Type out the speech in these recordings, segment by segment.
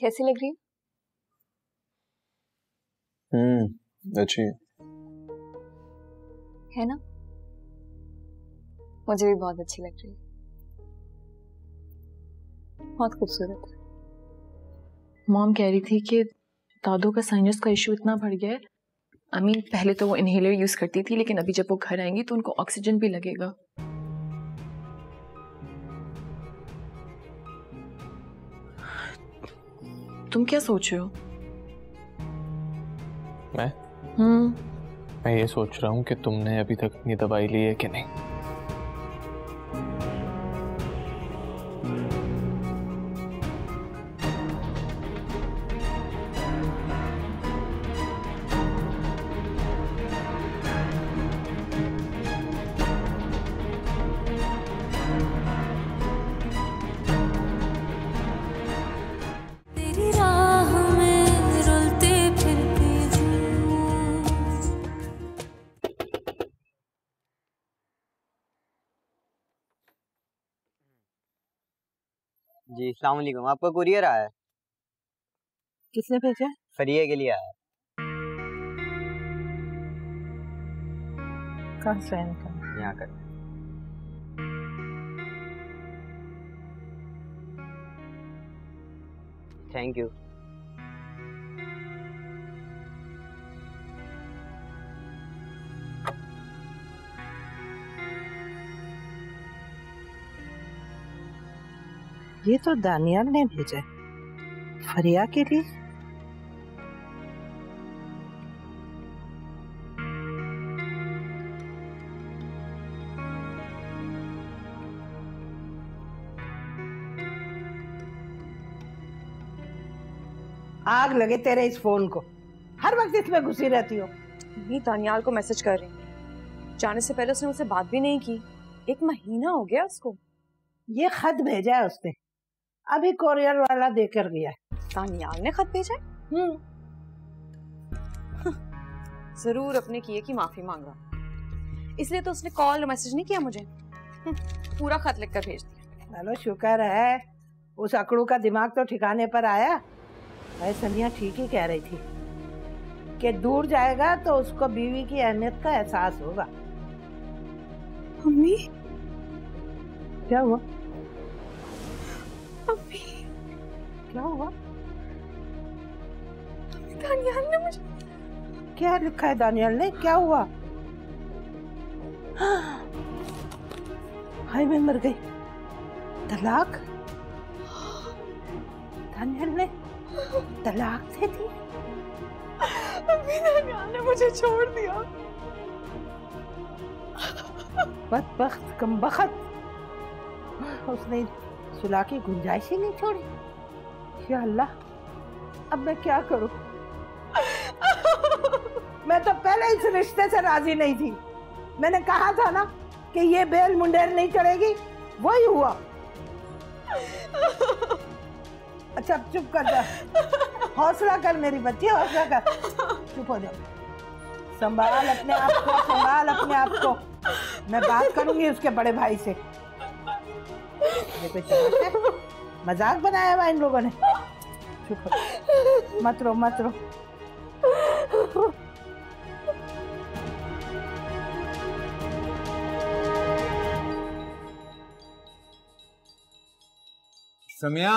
कैसी लग रही है? अच्छी है ना? मुझे भी बहुत अच्छी लग रही है, बहुत खूबसूरत है। मॉम कह रही थी कि दादू का साइनस का इशू इतना बढ़ गया है। आई मीन पहले तो वो इनहेलर यूज करती थी, लेकिन अभी जब वो घर आएंगी तो उनको ऑक्सीजन भी लगेगा। तुम क्या सोच रहे हो? मैं ये सोच रहा हूँ कि तुमने अभी तक अपनी दवाई ली है कि नहीं। जी अस्सलाम वालेकुम, आपका कुरियर आया है। किसने भेजा? फरिया के लिए आया है। कहाँ से? यहाँ का। Thank you. ये तो दानियाल ने भेजा फरिया के लिए। आग लगे तेरे इस फोन को, हर वक्त इसमें घुसी रहती हो। मैं दानियाल को मैसेज कर रही हूँ, जाने से पहले उसने मुझसे बात भी नहीं की। 1 महीना हो गया उसको। ये खत भेजा है उसने, अभी कोरियर वाला देकर गया। दानियाल ने खत भेजा? जरूर अपने किए की माफी मांगा, इसलिए तो उसने कॉल मैसेज नहीं किया मुझे। पूरा खत लिखकर भेज दिया। चलो शुक्र है, उस अकड़ू का दिमाग तो ठिकाने पर आया। भाई समिया ठीक ही कह रही थी कि दूर जाएगा तो उसको बीवी की अहमियत का एहसास होगा। मम्मी क्या हुआ? क्या हुआ? दानियाल ने मुझे क्या लिखा है? दानियाल ने क्या हुआ? हाय मैं मर गई। तलाक? दानियाल ने तलाक दे दी? अभी दानियाल ने मुझे छोड़ दिया। बदबख्त कमबख्त, उसने सुलह की गुंजाइश ही नहीं छोड़ी। या अल्लाह, अब मैं क्या करूं? मैं तो पहले इस रिश्ते से राजी नहीं थी। मैंने कहा था ना कि ये बेल मुंडेर नहीं चढ़ेगी, वही हुआ। अच्छा चुप कर जा, हौसला कर मेरी बच्ची, हौसला कर, चुप हो जा। संभाल अपने आप को, संभाल अपने आप को। मैं बात करूंगी उसके बड़े भाई से। मजाक बनाया हुआ इन लोगों ने। चुप, मत रो मत रो। समिया,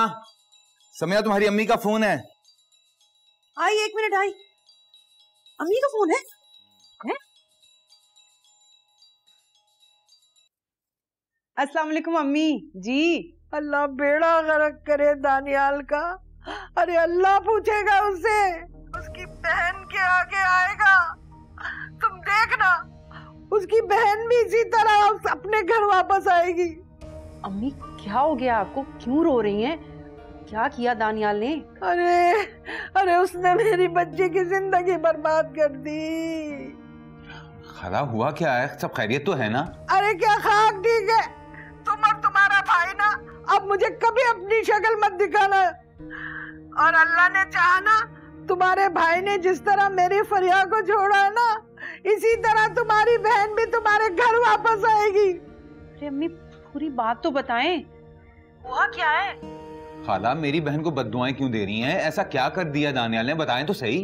समिया तुम्हारी अम्मी का फोन है। आई 1 मिनट, आई। अम्मी का फोन है? अस्सलाम वालेकुम अम्मी जी। अल्लाह बेड़ा गरक करे दानियाल का। अरे अल्लाह पूछेगा उसे, उसकी बहन के आगे आएगा। तुम देखना, उसकी बहन भी इसी तरह अपने घर वापस आएगी। अम्मी क्या हो गया आपको, क्यों रो रही हैं? क्या किया दानियाल ने? अरे अरे उसने मेरी बच्ची की जिंदगी बर्बाद कर दी। खाला हुआ क्या है? सब खैरियत तो है ना? अरे क्या खाक ठीक है। तुम और तुम्हारा भाई ना अब मुझे कभी अपनी शक्ल मत दिखाना। और अल्लाह ने चाहा ना, तुम्हारे भाई ने जिस तरह मेरी फरिया को छोड़ा है ना, इसी तरह तुम्हारी बहन भी तुम्हारे घर वापस आएगी। अरे अम्मी पूरी बात तो बताएं, हुआ क्या है? खाला मेरी बहन को बद्दुआएं क्यों दे रही हैं? ऐसा क्या कर दिया दानियाल ने, बताएं तो सही।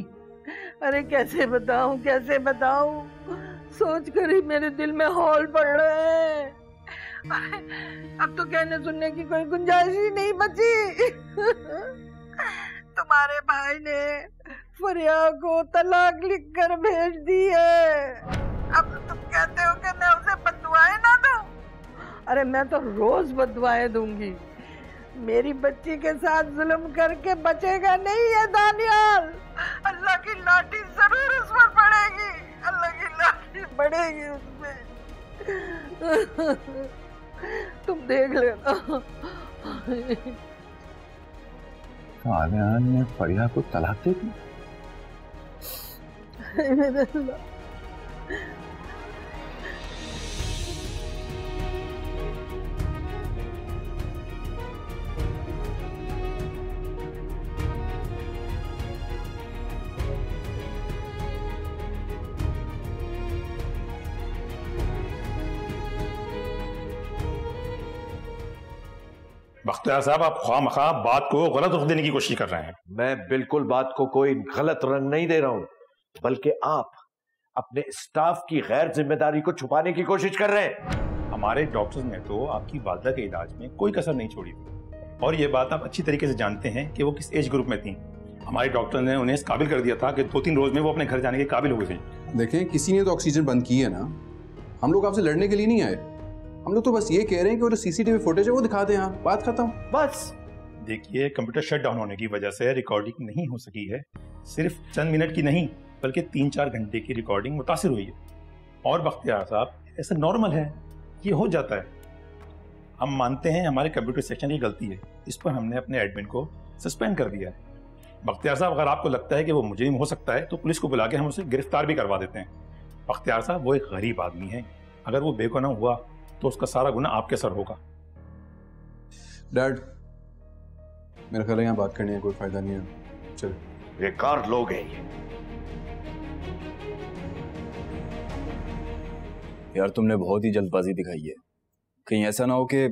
अरे कैसे बताऊं, कैसे बताऊं, सोच कर ही मेरे दिल में हॉल पड़ रहा है। अब तो कहने सुनने की कोई गुंजाइश ही नहीं बची। तुम्हारे भाई ने फरिया को तलाक लिखकर भेज दी है। अब तुम कहते हो कि मैं उसे बद्दुआएं ना दूं? अरे मैं तो रोज बद्दुआएं दूंगी। मेरी बच्ची के साथ जुल्म करके बचेगा नहीं है दानियाल। अल्लाह की लाठी जरूर उस पर पड़ेगी, अल्लाह की लाठी पड़ेगी उसमें। तुम देख लेना। दानियाल ने फरिया को तलाक दे दी। मेरे अल्लाह, बख्तियार साहब आप खामखा बात को गलत रुख देने की कोशिश कर रहे हैं। मैं बिल्कुल बात को कोई गलत रंग नहीं दे रहा हूं, बल्कि आप अपने स्टाफ की गैर जिम्मेदारी को छुपाने की कोशिश कर रहे हैं। हमारे डॉक्टर्स ने तो आपकी वालदा के इलाज में कोई कसर नहीं छोड़ी और ये बात आप अच्छी तरीके से जानते हैं कि वो किस एज ग्रुप में थी। हमारे डॉक्टर ने उन्हें इस काबिल कर दिया था कि 2-3 रोज में वो अपने घर जाने के काबिल हो गए थे। देखें, किसी ने तो ऑक्सीजन बंद की है ना। हम लोग आपसे लड़ने के लिए नहीं आए, हम लोग तो बस ये कह रहे हैं कि वो जो सीसीटीवी फुटेज है वो दिखा दें। हाँ, बात खत्म। बस देखिए, कंप्यूटर शट डाउन होने की वजह से रिकॉर्डिंग नहीं हो सकी है। सिर्फ चंद मिनट की नहीं बल्कि 3-4 घंटे की रिकॉर्डिंग मुतासिर हुई है। और बख्तियार साहब ऐसा नॉर्मल है, ये हो जाता है। हम मानते हैं हमारे कंप्यूटर सेक्शन की गलती है, इस पर हमने अपने एडमिन को सस्पेंड कर दिया है। बख्तियार साहब अगर आपको लगता है कि वो मुजरिम हो सकता है तो पुलिस को बुला के हम उसे गिरफ्तार भी करवा देते हैं। बख्तियार साहब वो एक गरीब आदमी है, अगर वो बेगुनाह हुआ तो उसका सारा गुना आपके सर होगा। डैड, मेरा ख्याल है यहाँ बात करने का कोई फायदा नहीं है, चलो। बेकार लोग हैं ये। यार तुमने बहुत ही जल्दबाजी दिखाई है, कहीं ऐसा ना हो कि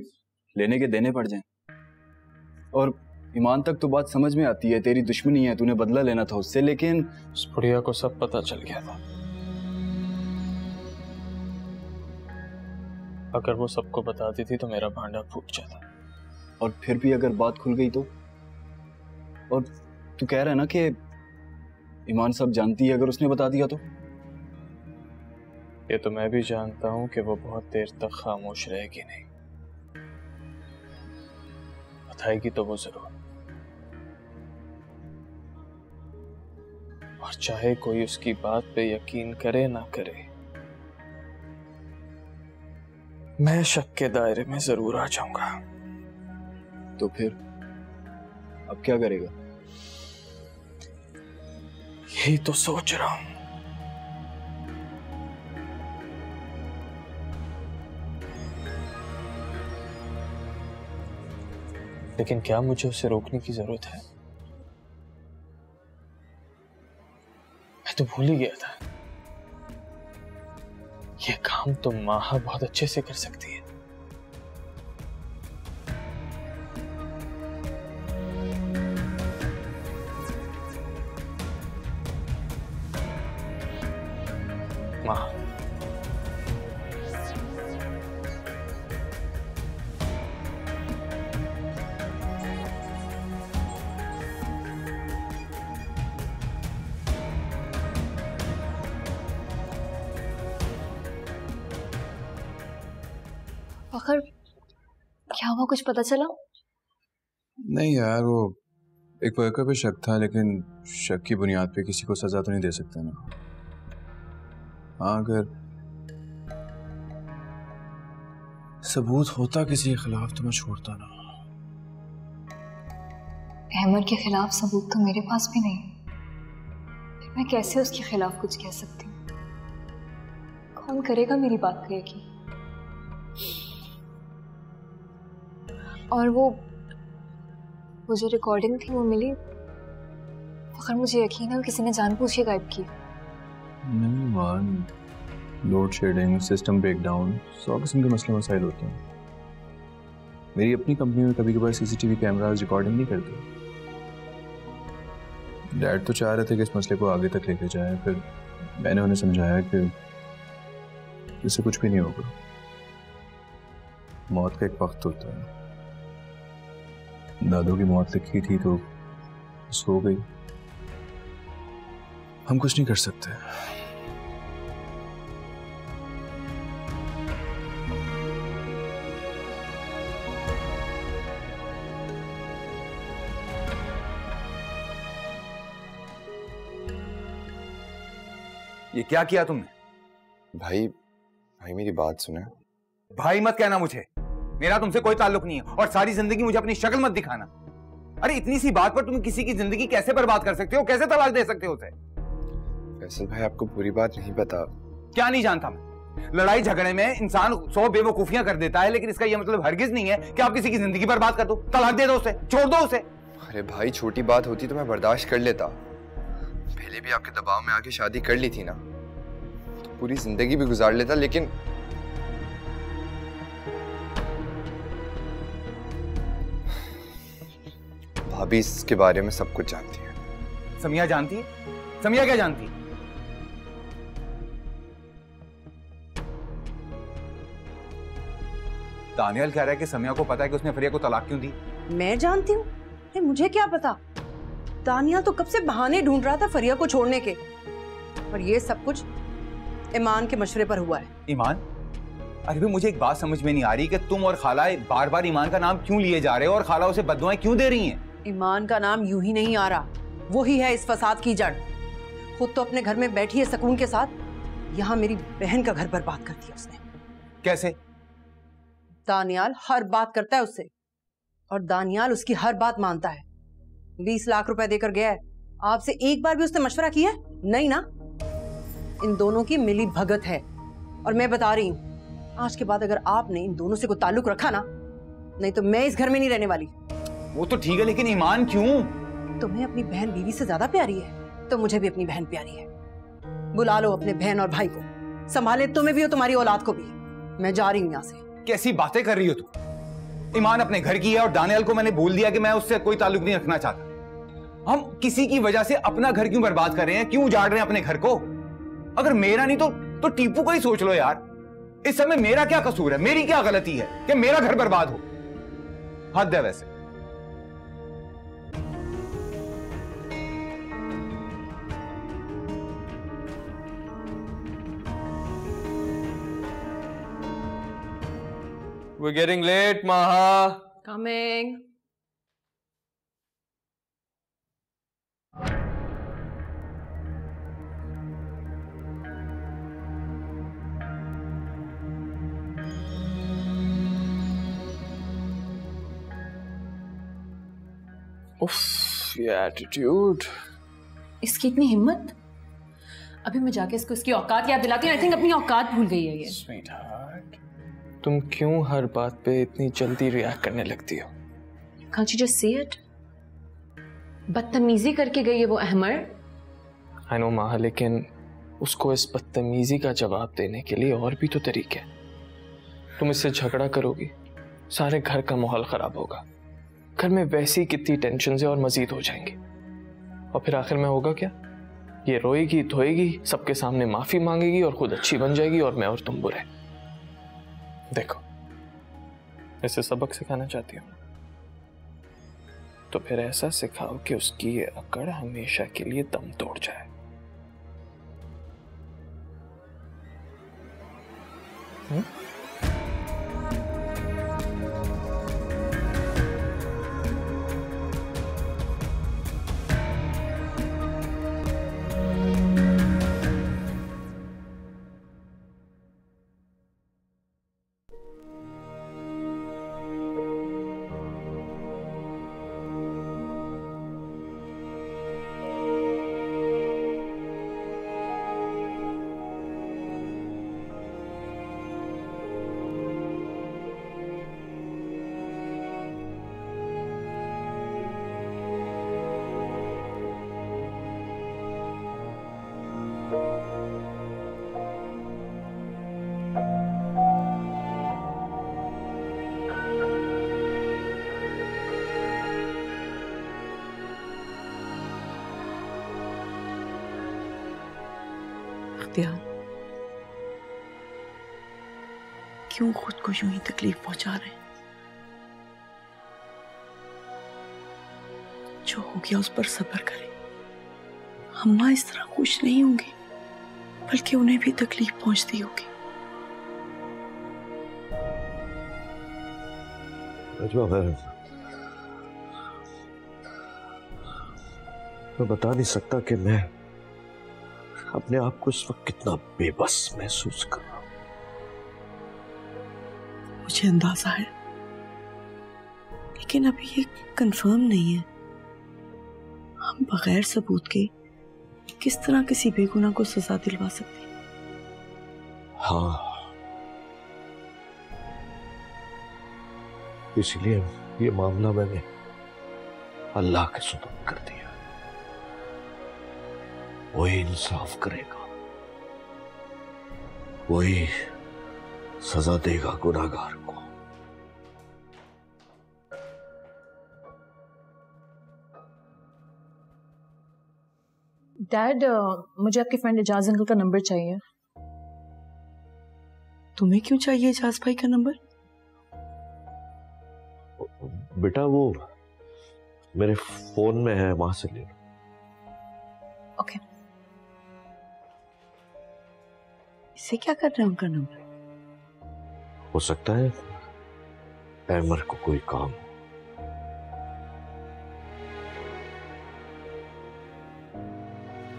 लेने के देने पड़ जाएं। और ईमान तक तो बात समझ में आती है, तेरी दुश्मनी है, तूने बदला लेना था उससे, लेकिन उस बुढ़िया को सब पता चल गया था। अगर वो सबको बताती थी तो मेरा भांडा फूट जाता। और फिर भी अगर बात खुल गई तो? और तू कह रहा है ना कि ईमान सब जानती है, अगर उसने बता दिया तो? ये तो मैं भी जानता हूं कि वो बहुत देर तक खामोश रहेगी नहीं, बताएगी तो वो जरूर। और चाहे कोई उसकी बात पे यकीन करे ना करे, मैं शक के दायरे में जरूर आ जाऊंगा। तो फिर अब क्या करेगा? यही तो सोच रहा हूं। लेकिन क्या मुझे उसे रोकने की जरूरत है? मैं तो भूल ही गया था, ये काम तो माहा बहुत अच्छे से कर सकती है। माहा, फखर क्या हुआ, कुछ पता चला? नहीं यार, वो एक वर्कर पे शक था, लेकिन शक की बुनियाद पे किसी को सजा तो नहीं दे सकते ना। हाँ, अगर सबूत होता किसी के खिलाफ तो मैं छोड़ता ना। अहमद के खिलाफ सबूत तो मेरे पास भी नहीं, फिर मैं कैसे उसके खिलाफ कुछ कह सकती हूँ? कौन करेगा मेरी बात करेगी? और वो जो रिकॉर्डिंग थी वो मिली? फखर मुझे यकीन है किसी ने जानबूझ के गायब की। नहीं मान, लोड शेडिंग, सिस्टम ब्रेकडाउन, 100 किस्म के मसले मसाइल होते हैं। मेरी अपनी कंपनी में कभी कभार सीसीटीवी कैमरास रिकॉर्डिंग नहीं करते। डैड तो चाह रहे थे कि इस मसले को आगे तक लेके जाए, फिर मैंने उन्हें समझाया कि इससे कुछ भी नहीं होगा, मौत का एक वक्त होता है। दादू की मौत लिखी थी तो सो गई, हम कुछ नहीं कर सकते। ये क्या किया तुमने? भाई भाई मेरी बात सुने। भाई मत कहना मुझे, मेरा तुमसे कोई ताल्लुक नहीं है, और सारी जिंदगी मुझे अपनी शक्ल मत दिखाना। अरे इतनी सी बात पर तुम किसी की जिंदगी कैसे बर्बाद कर सकते हो, कैसे तलाक दे सकते हो उसे? फैसल भाई आपको पूरी बात नहीं पता। क्या नहीं जानता मैं? लड़ाई झगड़े में इंसान 100 बेवकूफियां कर देता है, लेकिन इसका यह मतलब हरगिज नहीं है कि आप किसी की जिंदगी बर्बाद कर दो, तलाक दे दो उसे, छोड़ दो उसे। अरे भाई छोटी बात होती तो मैं बर्दाश्त कर लेता, पहले भी आपके दबाव में आके शादी कर ली थी ना, तो पूरी जिंदगी भी गुजार लेता, लेकिन भाभी इसके बारे में सब कुछ जानती है। समिया जानती है? समिया क्या जानती है? दानियल कह रहा है कि समिया को पता है कि उसने फरिया को तलाक क्यों दी। मैं जानती हूँ? मुझे क्या पता, दानियल तो कब से बहाने ढूंढ रहा था फरिया को छोड़ने के, और ये सब कुछ ईमान के मशवरे पर हुआ है। ईमान? अरे भी मुझे एक बात समझ में नहीं आ रही कि तुम और खाला बार बार ईमान का नाम क्यों लिए जा रहे हो, और खाला उसे बददुआएं क्यों दे रही हैं? ईमान का नाम यूं ही नहीं आ रहा, वो ही है इस फसाद की जड़। खुद तो अपने घर में बैठी है सुकून के साथ, यहाँ मेरी बहन का घर बर्बाद कर दिया उसने। कैसे? दानियल हर बात करता है उससे, और दानियल उसकी हर बात मानता है। 20 लाख रुपए देकर गया है, आपसे एक बार भी उसने मशवरा किया है? नहीं ना। इन दोनों की मिली भगत है, और मैं बता रही हूँ आज के बाद अगर आपने इन दोनों से कोई ताल्लुक रखा ना, नहीं तो मैं इस घर में नहीं रहने वाली। वो तो ठीक है, लेकिन ईमान क्यों? तुम्हें अपनी बहन बीवी से ज्यादा प्यारी है तो मुझे भी अपनी बहन प्यारी है। बुला लो अपने बहन और भाई को, संभाले तुम्हें भी और तुम्हारी औलाद को भी। मैं जा रही हूँ यहाँ से। कैसी बातें कर रही हो तुम? ईमान अपने घर की है, और दानियल को मैंने बोल दिया कि मैं उससे कोई ताल्लुक नहीं रखना चाहता। हम किसी की वजह से अपना घर क्यों बर्बाद कर रहे हैं, क्यों उजाड़ रहे हैं अपने घर को? अगर मेरा नहीं तो टीपू को ही सोच लो यार। इस समय मेरा क्या कसूर है, मेरी क्या गलती है कि मेरा घर बर्बाद हो? हद है वैसे। We're getting late, Maha. Coming. Uff, ये attitude. इसकी इतनी हिम्मत? अभी मैं जाके इसको इसकी औकात याद दिलाती हूँ। I think अपनी औकात भूल गई है ये। Sweetheart. तुम क्यों हर बात पे इतनी जल्दी रिएक्ट करने लगती हो? Can't you just see it? बदतमीजी करके गई है वो अहमद। I know माँ, लेकिन उसको इस बदतमीजी का जवाब देने के लिए और भी तो तरीके हैं। तुम इससे झगड़ा करोगी, सारे घर का माहौल खराब होगा, घर में वैसी कितनी टेंशन है और मजीद हो जाएंगी, और फिर आखिर में होगा क्या? ये रोएगी धोएगी, सबके सामने माफी मांगेगी और खुद अच्छी बन जाएगी, और मैं और तुम बुरे। देखो ऐसे सबक सिखाना चाहती हूँ तो फिर ऐसा सिखाओ कि उसकी ये अकड़ हमेशा के लिए दम तोड़ जाए। दिया, क्यों खुद को यूं ही तकलीफ पहुंचा रहे हैं? जो हो गया उस पर सब्र करें। अम्मा इस तरह खुश नहीं होंगी, बल्कि उन्हें भी तकलीफ पहुंचती होगी। मैं बता नहीं सकता कि मैं अपने आप को इस वक्त कितना बेबस महसूस कर रहा हूं। मुझे अंदाजा है, लेकिन अभी ये कंफर्म नहीं है। हम बगैर सबूत के किस तरह किसी बेगुनाह को सजा दिलवा सकते हैं? हाँ, इसलिए ये मामला मैंने अल्लाह के सुपुर्द कर दिया। वही इंसाफ करेगा, वही सजा देगा गुनाहगार को। डैड, मुझे आपके फ्रेंड एजाज अंकल का नंबर चाहिए। तुम्हें क्यों चाहिए एजाज भाई का नंबर? बेटा वो मेरे फोन में है, वहां से ले लो। ओके। इसे क्या कर रहे हैं उनका नंबर? हो सकता है एमर को कोई काम।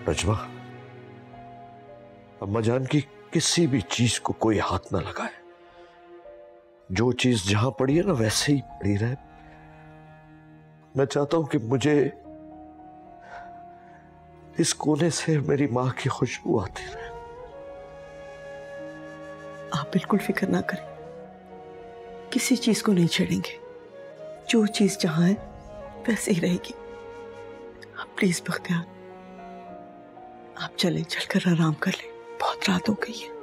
रजमा, अम्मा जान की किसी भी चीज को कोई हाथ ना लगाए। जो चीज जहां पड़ी है ना वैसे ही पड़ी रहे। मैं चाहता हूं कि मुझे इस कोने से मेरी मां की खुशबू आती रहे। आप बिल्कुल फिक्र ना करें, किसी चीज को नहीं छेड़ेंगे। जो चीज जहां है वैसे ही रहेगी। आप प्लीज बख्तियार, आप चलें, चलकर आराम कर लें, बहुत रात हो गई है।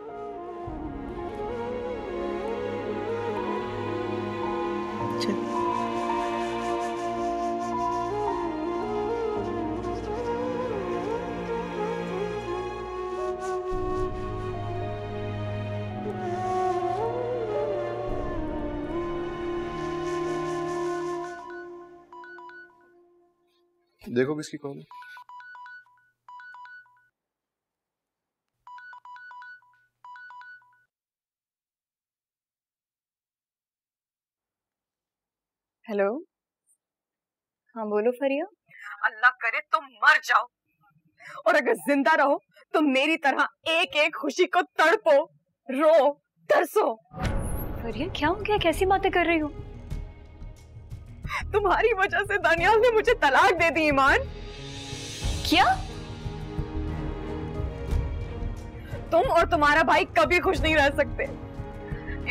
देखो किसकी कॉल है। हेलो। हाँ बोलो फरिया। अल्लाह करे तुम मर जाओ, और अगर जिंदा रहो तो मेरी तरह एक एक खुशी को तड़पो, रो, तरसो। फरिया क्या हो गया, कैसी बातें कर रही हो? तुम्हारी वजह से दानियाल ने मुझे तलाक दे दी ईमान। क्या? तुम और तुम्हारा भाई कभी खुश नहीं रह सकते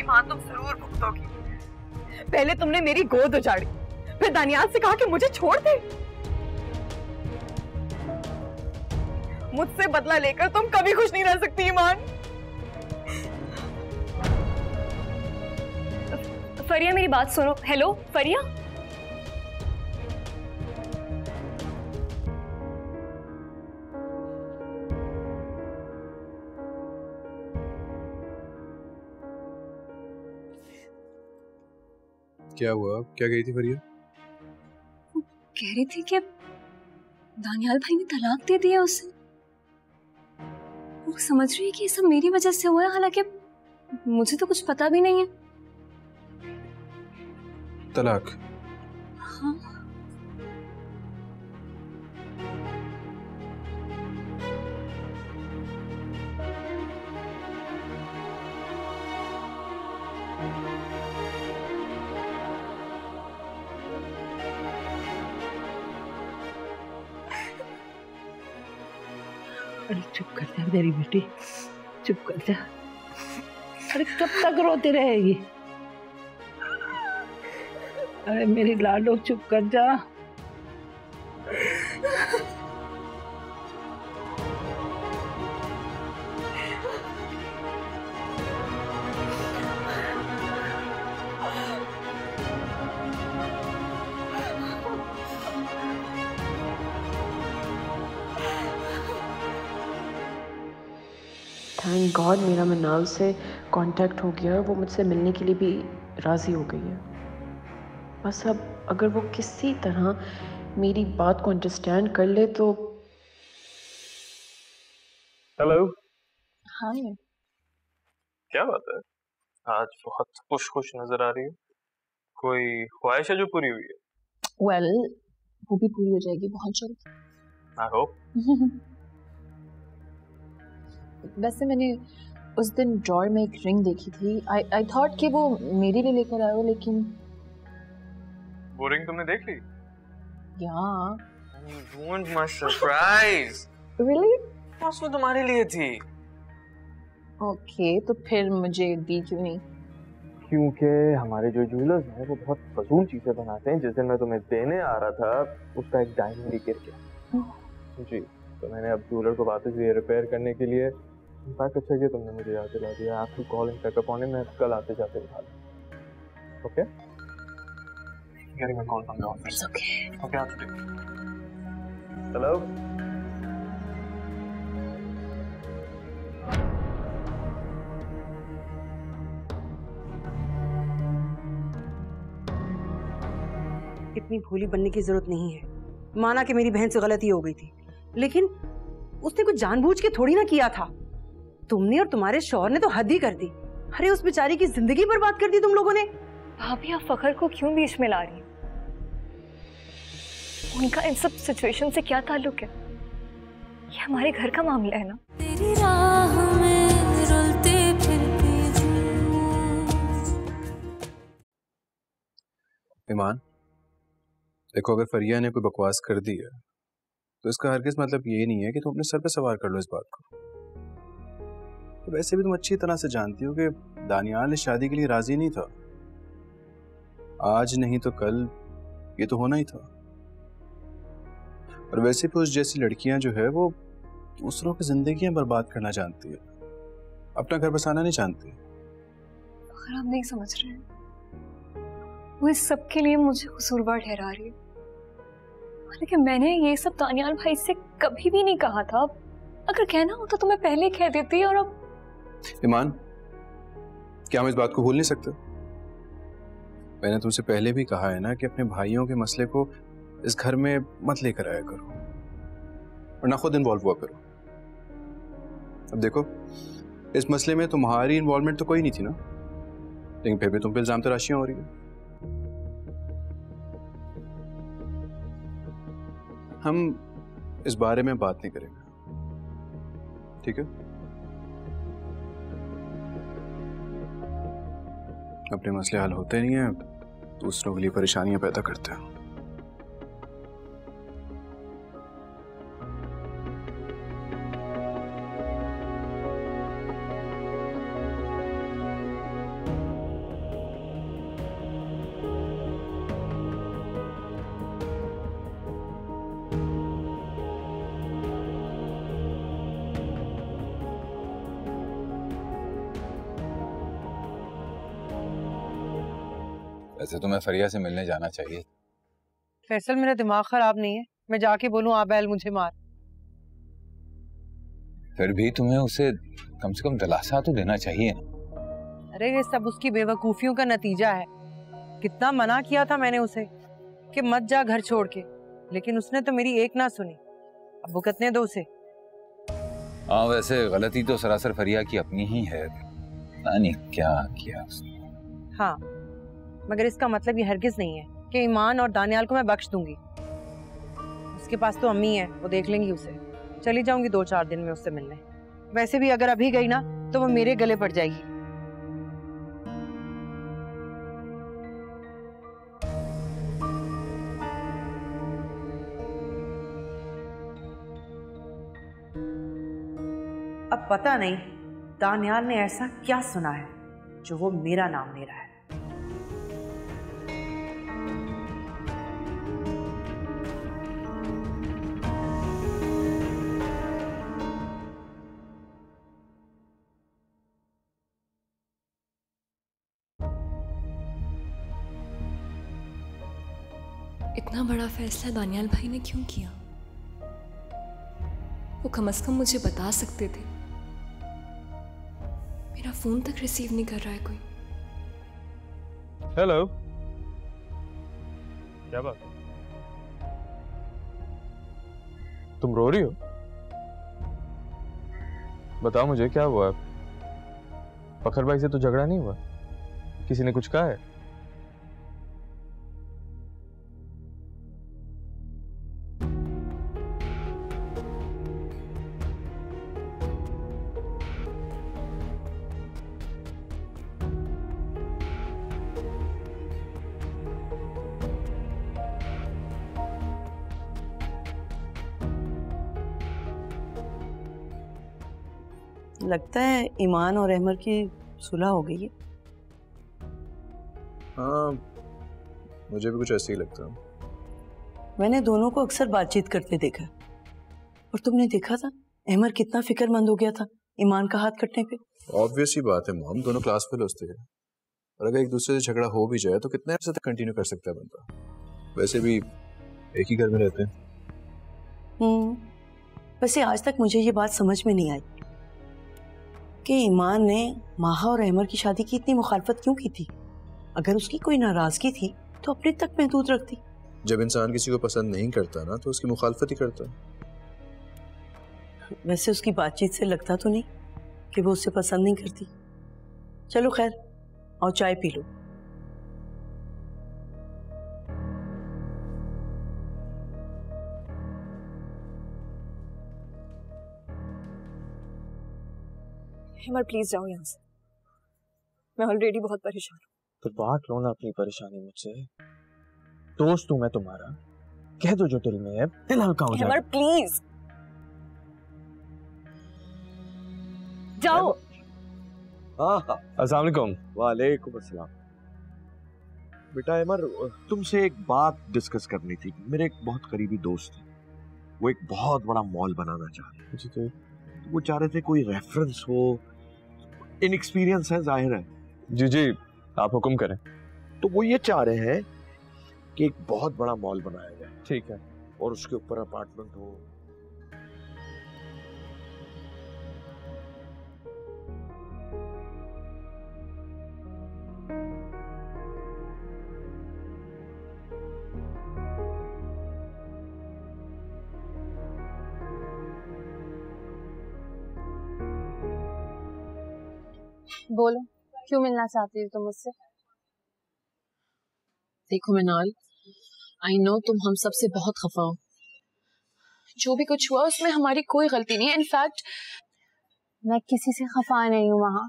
ईमान, तुम जरूर भुगतोगी। पहले तुमने मेरी गोद उजाड़ी, फिर दानियाल से कहा कि मुझे छोड़ दे। मुझसे बदला लेकर तुम कभी खुश नहीं रह सकती ईमान। फरिया मेरी बात सुनो। हेलो फरिया, क्या हुआ? क्या कह रही थी फरिया? वो कह रही थी कि दानियाल भाई ने तलाक दे दिया उसे। वो समझ रही है कि ये सब मेरी वजह से हुआ है, हालांकि मुझे तो कुछ पता भी नहीं है। तलाक? हाँ। चुप कर जा मेरी बेटी, चुप कर जा। अरे कब तक रोती रहेगी? अरे मेरी लाडो चुप कर जा। थैंक गॉड मेरा मिनाल से कांटेक्ट हो गया, वो मुझसे मिलने के लिए भी राज़ी हो गई है। बस अब अगर वो किसी तरह मेरी बात को अंडरस्टैंड कर ले तो। हेलो। हाय, क्या बात है, आज बहुत खुश खुश नजर आ रही है, कोई ख्वाहिश है जो पूरी हुई है? वेल, वो भी पूरी हो जाएगी बहुत जल्द, आई होप। वैसे मैंने उस दिन ड्रॉअर में एक रिंग देखी थी, आई थॉट कि वो मेरे लिए लेकर आया हो, लेकिन वो रिंग तुमने देख ली? या you want my surprise? Really? वो तुम्हारे लिए थी। ओके, तो फिर मुझे दी क्यों नहीं? क्योंकि हमारे जो ज्वेलर्स हैं वो बहुत फजूल चीजें बनाते हैं। जिस दिन मैं तुम्हें देने आ रहा था उसका एक डायमंड भी गिर गया जी, तो मैंने अब ज्वेलर को वापस रिपेयर करने के लिए बात अच्छा किया तुमने मुझे याद दिला दिया। आपको कॉल इन तक पहुंचने में कल आते जाते दिखा दूँ। ओके यार, मैं कॉल करता हूँ। It's okay. ओके आप ठीक। हेलो, इतनी भोली बनने की जरूरत नहीं है। माना कि मेरी बहन से गलती हो गई थी, लेकिन उसने कुछ जानबूझ के थोड़ी ना किया था। तुमने और तुम्हारे शौहर ने तो हद ही कर दी। अरे उस बेचारी की जिंदगी बर्बाद कर दी तुम लोगों ने। भाभी आप फखर को क्यों बीच में ला रही हो? उनका इन सब सिचुएशन से क्या ताल्लुक है? ये हमारे घर का मामला है ना। तेरी राह में रुलते फिरते। ईमान देखो, अगर फरिया ने कोई बकवास कर दी है तो इसका हरगिज़ मतलब ये नहीं है कि तुम अपने सर पे सवार कर लो इस बात को। तो वैसे भी तुम अच्छी तरह से जानती हो कि दानियाल ने शादी के लिए राजी नहीं था। आज नहीं तो कल ये तो होना ही था। और वैसे भी उस जैसी लड़कियां जो है वो दूसरों की जिंदगियां बर्बाद करना जानती है, अपना घर बसाना नहीं जानती। अगर आप नहीं समझ रहे हैं, वो इस सब के लिए मुझे कसूरवार ठहरा रही है। लेकिन मैंने ये सब दानियाल भाई से कभी भी नहीं कहा था। अगर कहना होता तो मैं पहले कह देती। और अब ईमान, क्या हम इस बात को भूल नहीं सकते? मैंने तुमसे पहले भी कहा है ना कि अपने भाइयों के मसले को इस घर में मत लेकर आया करो और ना खुद इन्वॉल्व हुआ करो। अब देखो, इस मसले में तुम्हारी इन्वॉल्वमेंट तो कोई नहीं थी ना, लेकिन फिर भी तुम पे इल्जाम तराशियां हो रही है। हम इस बारे में बात नहीं करेंगे, ठीक है? अपने मसले हल होते नहीं हैं, दूसरों के लिए परेशानियां पैदा करते हैं। वैसे तो मैं फरिया से मिलने जाना चाहिए। फैसल मेरा दिमाग खराब नहीं है, मैं जाके बोलूं आप बैल मुझे मार। फिर भी तुम्हें उसे कम से कम दिलासा तो देना चाहिए ना। अरे ये सब उसकी बेवकूफियों का नतीजा है। कितना मना किया था मैंने उसे कि मत जा घर छोड़ के, लेकिन उसने तो मेरी एक ना सुनी। अब भुगतने दो उसे। हाँ, वैसे गलती तो सरासर फरिया की अपनी ही है, पता नहीं क्या किया उसने। हाँ, मगर इसका मतलब ये हरगिज नहीं है कि ईमान और दानियाल को मैं बख्श दूंगी। उसके पास तो अम्मी है, वो देख लेंगी उसे। चली जाऊंगी 2-4 दिन में उससे मिलने। वैसे भी अगर अभी गई ना तो वो मेरे गले पड़ जाएगी। अब पता नहीं दानियाल ने ऐसा क्या सुना है जो वो मेरा नाम ले रहा है। इतना बड़ा फैसला दानियाल भाई ने क्यों किया? वो कम से कम मुझे बता सकते थे। मेरा फोन तक रिसीव नहीं कर रहा है कोई। हेलो, क्या बात, तुम रो रही हो? बताओ मुझे क्या हुआ? फखर भाई से तो झगड़ा नहीं हुआ? किसी ने कुछ कहा है? लगता है ईमान और अहमद की सुलह हो गई है। हाँ, मुझे भी कुछ ऐसे ही लगता है। मैंने दोनों को अक्सर बातचीत करते देखा, और तुमने देखा था अहमद कितना फिक्रमंद हो गया था ईमान का हाथ कटने पे। ऑब्वियस ही बात है मॉम, दोनों क्लास फेलोज थे, और अगर एक दूसरे से झगड़ा हो भी जाए तो कितने अरसे तक कंटिन्यू कर सकता है बंदा। वैसे भी एक ही घर में रहते हैं। वैसे आज तक मुझे ये बात समझ में नहीं आई कि ईमान ने माहा और अहमद की शादी की इतनी मुखालफत क्यों की थी। अगर उसकी कोई नाराजगी थी तो अपने तक महदूद रखती। जब इंसान किसी को पसंद नहीं करता ना, तो उसकी मुखालफत ही करता है। वैसे उसकी बातचीत से लगता तो नहीं कि वो उसे पसंद नहीं करती। चलो खैर, आओ चाय पी लो। हिमर प्लीज जाओ यहाँ से, मैं ऑलरेडी बहुत परेशान हूँ। तो बांट लो ना अपनी परेशानी मुझसे, दोस्त हूँ मैं तुम्हारा, कह दो जो दिल में है, दिल हल्का हो जाए। हिमर प्लीज जाओ। अस्सलाम वालेकुम। वालेकुम अस्सलाम। बेटा हिमर, तुमसे एक बात डिस्कस करनी थी। मेरे एक बहुत करीबी दोस्त है, वो एक बहुत बड़ा मॉल बनाना चाह रहे हैं। वो चाह रहे थे कोई रेफरेंस हो, इनएक्सपीरियंस है जाहिर है। जी जी, आप हुक्म करें। तो वो ये चाह रहे हैं कि एक बहुत बड़ा मॉल बनाया जाए, ठीक है, और उसके ऊपर अपार्टमेंट हो। बोलो, क्यों मिलना चाहती हो तुम मुझसे? देखो मिनाल, आई नो तुम हम सब से बहुत खफा हो। जो भी कुछ हुआ उसमें हमारी कोई गलती नहीं है। इनफैक्ट मैं किसी से खफा नहीं हूँ वहाँ,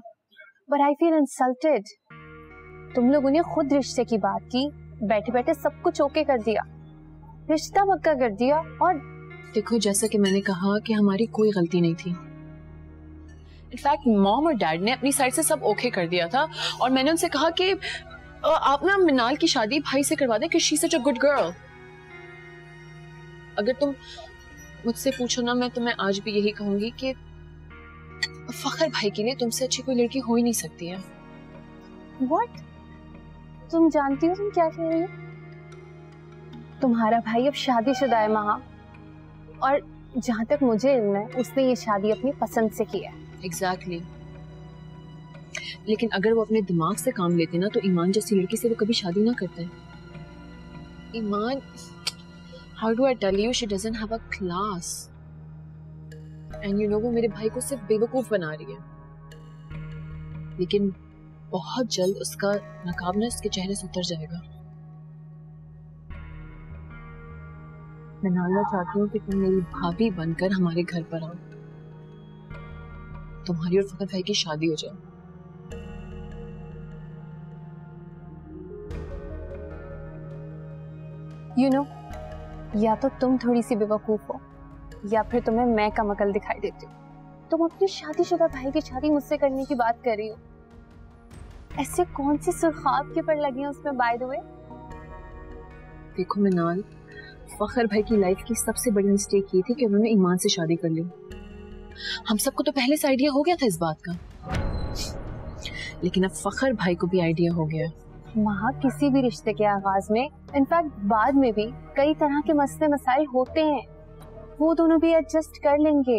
बट आई फील इंसल्टेड। तुम लोगों ने खुद रिश्ते की बात की, बैठे बैठे सब कुछ ओके कर दिया, रिश्ता पक्का कर दिया। और देखो जैसा कि मैंने कहा कि हमारी कोई गलती नहीं थी। इनफैक्ट मॉम और डैड ने अपनी साइड से सब ओके कर दिया था, और मैंने उनसे कहा कि आप ना मिनाल की शादी भाई से करवा दें, कि she is such a good girl. अगर तुम मुझसे पूछो ना, मैं तुम्हें आज भी यही कहूंगी कि फखर भाई के लिए तुमसे अच्छी कोई लड़की हो ही नहीं सकती है। व्हाट? तुम जानती हो तुम क्या कह रही हो? तुम्हारा भाई अब शादीशुदा है महा, और जहाँ तक मुझे इल्म है उसने ये शादी अपनी पसंद से की है। Exactly. लेकिन अगर वो अपने दिमाग से काम लेते ना, तो ईमान जैसी लड़की से वो कभी शादी ना करते हैं। ईमान, how do I tell you, she doesn't have a class. And you know, वो मेरे भाई को सिर्फ बेवकूफ बना रही है, लेकिन बहुत जल्द उसका नकाब ना उसके चेहरे से उतर जाएगा। मैं नाला चाहती हूँ कि तुम मेरी भाभी बनकर हमारे घर पर आओ, तुम्हारी और फखर भाई की शादी हो जाए। You know, या तो तुम थोड़ी सी बेवकूफ हो, या फिर तुम्हें मैं का मकल दिखाई देती हूँ। तुम अपने शादीशुदा भाई की शादी मुझसे करने की बात कर रही हो। ऐसे कौन से सुर्खाब के पर लगी हैं उसमें बाय द वे? देखो मिनाल, फखर भाई की लाइफ की सबसे बड़ी मिस्टेक ये थी कि उन्होंने ईमान से शादी कर ली। हम सबको तो पहले से आइडिया हो गया था इस बात का, लेकिन अब फखर भाई को भी आइडिया हो गया। वहाँ किसी भी रिश्ते के आगाज में, इनफैक्ट बाद में भी कई तरह के मसले मसाइल होते हैं, वो दोनों भी एडजस्ट कर लेंगे।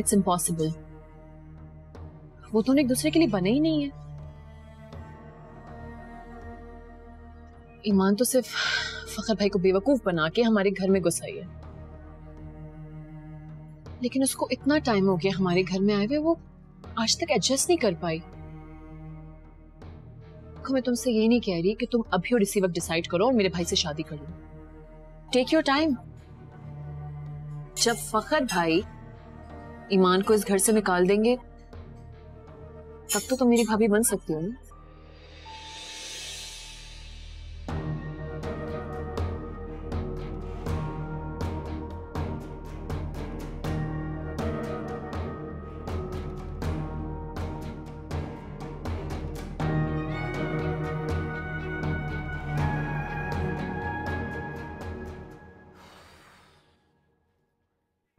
It's impossible. वो दोनों एक दूसरे के लिए बने ही नहीं है। ईमान तो सिर्फ फखर भाई को बेवकूफ बना के हमारे घर में घुस आई है, लेकिन उसको इतना टाइम हो गया हमारे घर में आए हुए, वो आज तक एडजस्ट नहीं कर पाई। मैं तुमसे ये नहीं कह रही कि तुम अभी और इसी वक्त डिसाइड करो और मेरे भाई से शादी करो। Take your time. जब फखर भाई ईमान को इस घर से निकाल देंगे तब तो तुम मेरी भाभी बन सकती हो ना।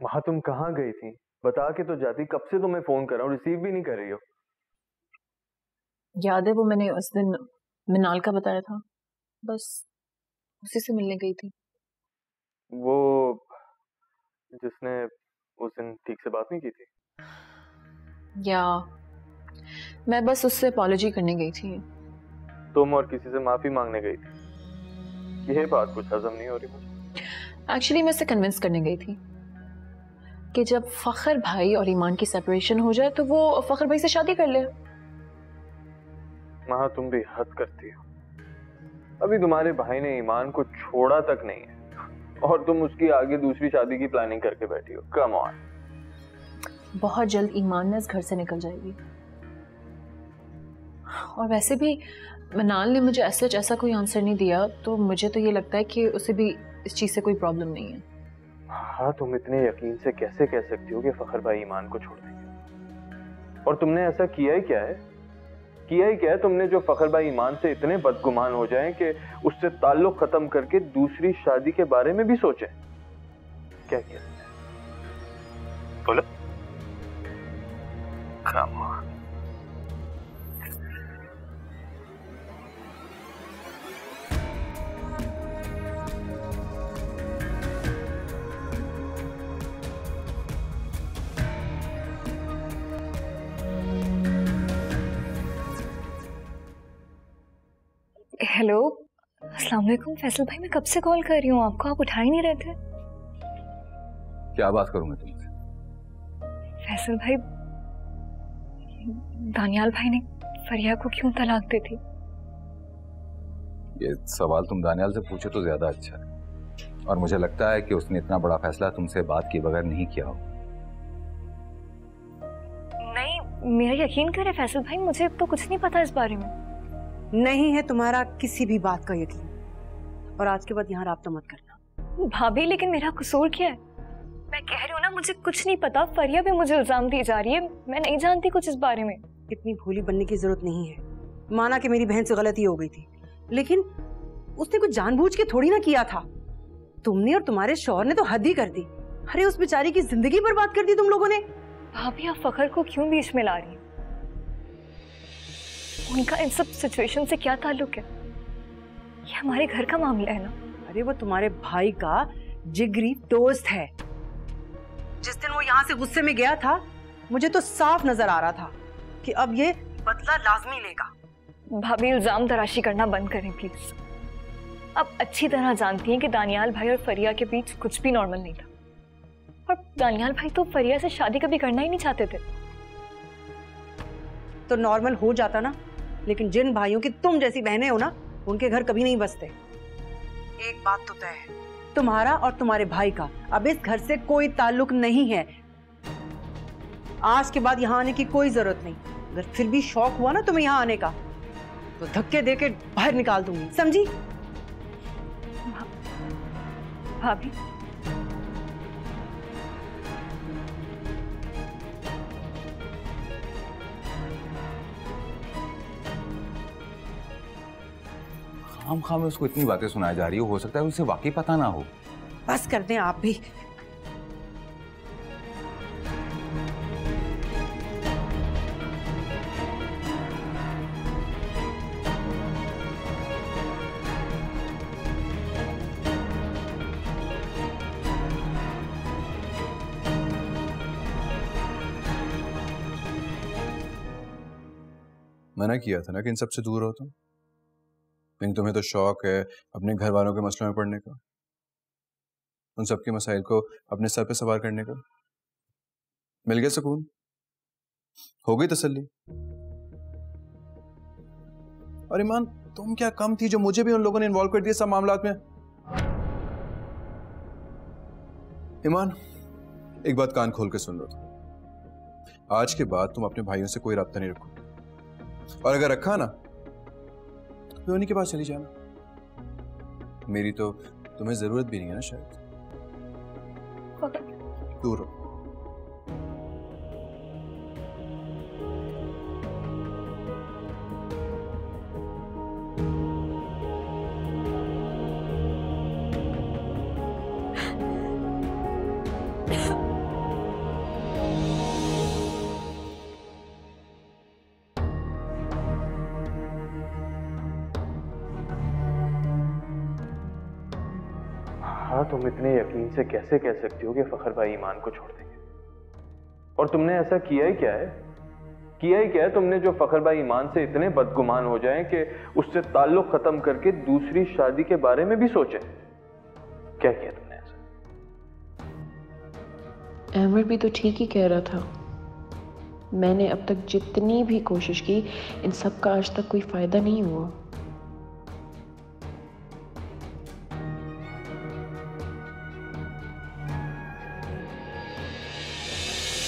माँ, तुम कहाँ गई थी? बता के तो जाती, कब से तुम्हें फोन कर रहा हूँ, रिसीव भी नहीं कर रही हो। याद है वो मैंने उस दिन मिनाल का बताया था, बस उसी से मिलने गई थी। वो जिसने उस दिन ठीक से बात नहीं की थी? या मैं बस उससे अपॉलॉजी करने गई थी। तुम और किसी से माफी मांगने गई थी? यह बात कुछ हजम नहीं हो रही मुझे। एक्चुअली मैं उसे कन्विंस करने गई थी कि जब फखर भाई और ईमान की सेपरेशन हो जाए तो वो फखर भाई से शादी कर ले। मां, तुम भी हद करती हो। अभी तुम्हारे भाई ने ईमान को छोड़ा तक नहीं है और तुम उसकी आगे दूसरी शादी की प्लानिंग करके बैठी हो। Come on. बहुत जल्द ईमान इस घर से निकल जाएगी। और वैसे भी मनाल ने मुझे ऐसे ऐसा कोई आंसर नहीं दिया, तो मुझे तो ये लगता है कि उसे भी इस चीज से कोई प्रॉब्लम नहीं है। हाँ, तुम इतने यकीन से कैसे कह सकती हो कि फखर भाई ईमान को छोड़ देंगे? और तुमने ऐसा किया ही क्या है तुमने, जो फखर भाई ईमान से इतने बदगुमान हो जाएं कि उससे ताल्लुक खत्म करके दूसरी शादी के बारे में भी सोचें? क्या किया? बोलो। हेलो, अस्सलाम वालेकुम फैसल भाई। मैं कब से कॉल कर रही हूँ आपको, आप उठा ही नहीं रहे थे। क्या बात करूँ मैं तुमसे? फैसल भाई, दानियाल भाई ने फरिया को क्यों तलाक दी थी? ये सवाल तुम दानियाल से पूछो तो ज्यादा अच्छा है, और मुझे लगता है कि उसने इतना बड़ा फैसला तुमसे बात किए बगैर नहीं किया हो। नहीं, मेरा यकीन करे फैसल भाई, मुझे अब तो कुछ नहीं पता इस बारे में। नहीं है तुम्हारा किसी भी बात का यकीन, और आज के बाद यहाँ राब्ता मत करना। भाभी, लेकिन मेरा कसूर क्या है? मैं कह रही हूँ ना, मुझे कुछ नहीं पता। फरिया भी मुझे इल्जाम दी जा रही है, मैं नहीं जानती कुछ इस बारे में। इतनी भोली बनने की जरूरत नहीं है। माना कि मेरी बहन से गलती हो गई थी, लेकिन उसने कुछ जानबूझ के थोड़ी ना किया था। तुमने और तुम्हारे शौहर ने तो हद ही कर दी। अरे, उस बेचारी की जिंदगी बर्बाद कर दी तुम लोगों ने। भाभी, आप फखर को क्यों बीच में ला रही? उनका इन सब सिचुएशन से क्या ताल्लुक है? ये हमारे घर का मामला है ना। अरे, वो तुम्हारे भाई का जिगरी दोस्त है। जिस दिन वो यहाँ से गुस्से में गया था, मुझे तो साफ नजर आ रहा था कि अब ये बदला लाजमी लेगा। भाभी, इल्जाम तराशी करना बंद करें प्लीज। अब अच्छी तरह जानती हैं कि दानियाल भाई और फरिया के बीच कुछ भी नॉर्मल नहीं था, और दानियाल भाई तो फरिया से शादी कभी करना ही नहीं चाहते थे। तो नॉर्मल हो जाता ना, लेकिन जिन भाइयों की तुम जैसी बहनें हो ना, उनके घर कभी नहीं बसते। एक बात तो तय है, तुम्हारा और तुम्हारे भाई का अब इस घर से कोई ताल्लुक नहीं है। आज के बाद यहाँ आने की कोई जरूरत नहीं। अगर फिर भी शौक हुआ ना तुम्हें यहाँ आने का, तो धक्के देके बाहर निकाल दूंगी, समझी? भाभी, हम खामे उसको इतनी बातें सुनाई जा रही हो सकता है उसे वाकई पता ना हो। बस कर दें आप भी। मना किया था ना कि इन सबसे दूर हो तुम, लेकिन तुम्हें तो शौक है अपने घर वालों के मसलों में पढ़ने का, उन सबके मसाइल को अपने सर पे सवार करने का। मिल गया सुकून, हो गई तसल्ली। और ईमान तुम क्या कम थी जो मुझे भी उन लोगों ने इन्वॉल्व कर दिया सब मामलात में। ईमान एक बात कान खोल के सुन लो, आज के बाद तुम अपने भाइयों से कोई राब्ता नहीं रखो, और अगर रखा ना तो उन्हीं के पास चली जाना। मेरी तो तुम्हें जरूरत भी नहीं है ना शायद, दूर हो। तुम इतने यकीन से कैसे कह सकती हो कि फखर भाई ईमान को छोड़ देंगे? और तुमने ऐसा किया ही क्या है तुमने जो फखर भाई ईमान से इतने बदगुमान हो जाएं कि उससे ताल्लुक खत्म करके दूसरी शादी के बारे में भी सोचें? क्या किया तुमने ऐसा? अहमद भी तो ठीक ही कह रहा था। मैंने अब तक जितनी भी कोशिश की, इन सब का आज तक कोई फायदा नहीं हुआ।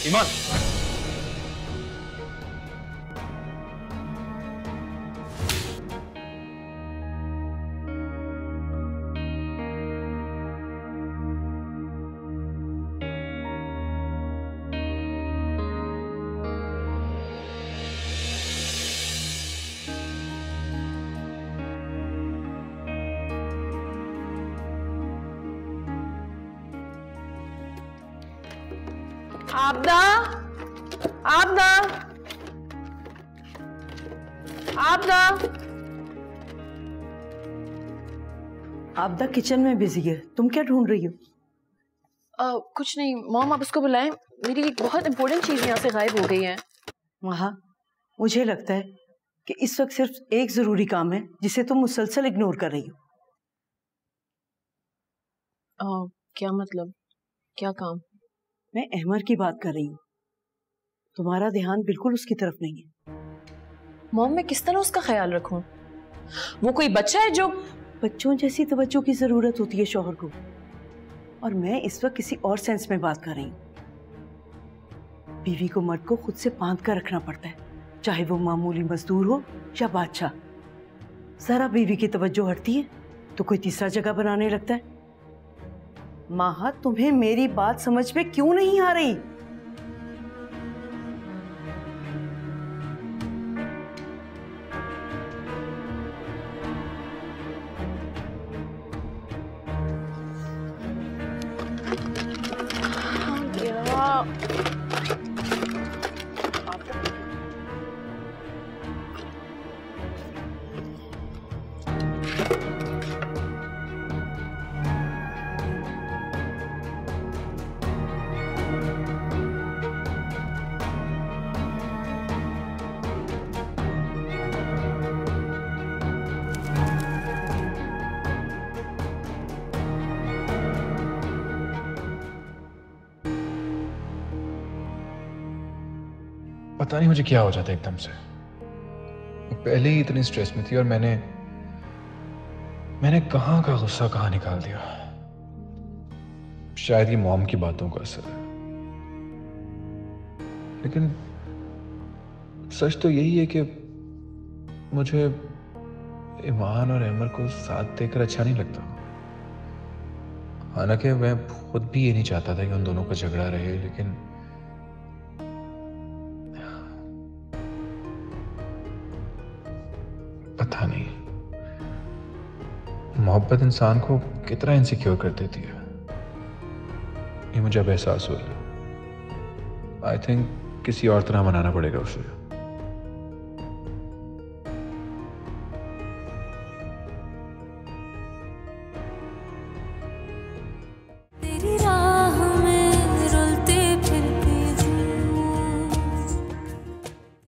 ईमान, आपदा किचन में बिजी है, तुम क्या ढूंढ रही हो? कुछ नहीं मॉम, आप उसको बुलाएं, मेरी एक बहुत इम्पोर्टेंट चीज यहाँ से गायब हो गई है। वहाँ मुझे लगता है कि इस वक्त सिर्फ एक जरूरी काम है जिसे तुम मुसलसल इग्नोर कर रही हो। क्या मतलब, क्या काम? मैं अहमद की बात कर रही हूँ, तुम्हारा ध्यान बिल्कुल उसकी तरफ नहीं है। मॉम मैं किस तरह उसका ख्याल रखूं? वो कोई बच्चा है जो? बच्चों जैसी तवज्जो की जरूरत होती है शोहर को, और मैं इस वक्त किसी और सेंस में बात कर रही हूँ। बीवी को मर्द को खुद से बांध कर रखना पड़ता है, चाहे वो मामूली मजदूर हो या बादशाह। जरा बीवी की तवज्जो हटती है तो कोई तीसरा जगह बनाने लगता है। माहा तुम्हें मेरी बात समझ में क्यों नहीं आ रही? पता नहीं मुझे क्या हो जाता एकदम से। पहले ही इतनी स्ट्रेस में थी और मैंने कहाँ का गुस्सा कहाँ निकाल दिया। शायद ये मॉम की बातों का असर है, लेकिन सच तो यही है कि मुझे ईमान और अहमद को साथ देकर अच्छा नहीं लगता। हालांकि मैं खुद भी ये नहीं चाहता था कि उन दोनों का झगड़ा रहे, लेकिन पता नहीं मोहब्बत इंसान को कितना इनसिक्योर कर देती है, ये मुझे अब एहसास हो रहा है। आई थिंक किसी और तरह मनाना पड़ेगा उसे।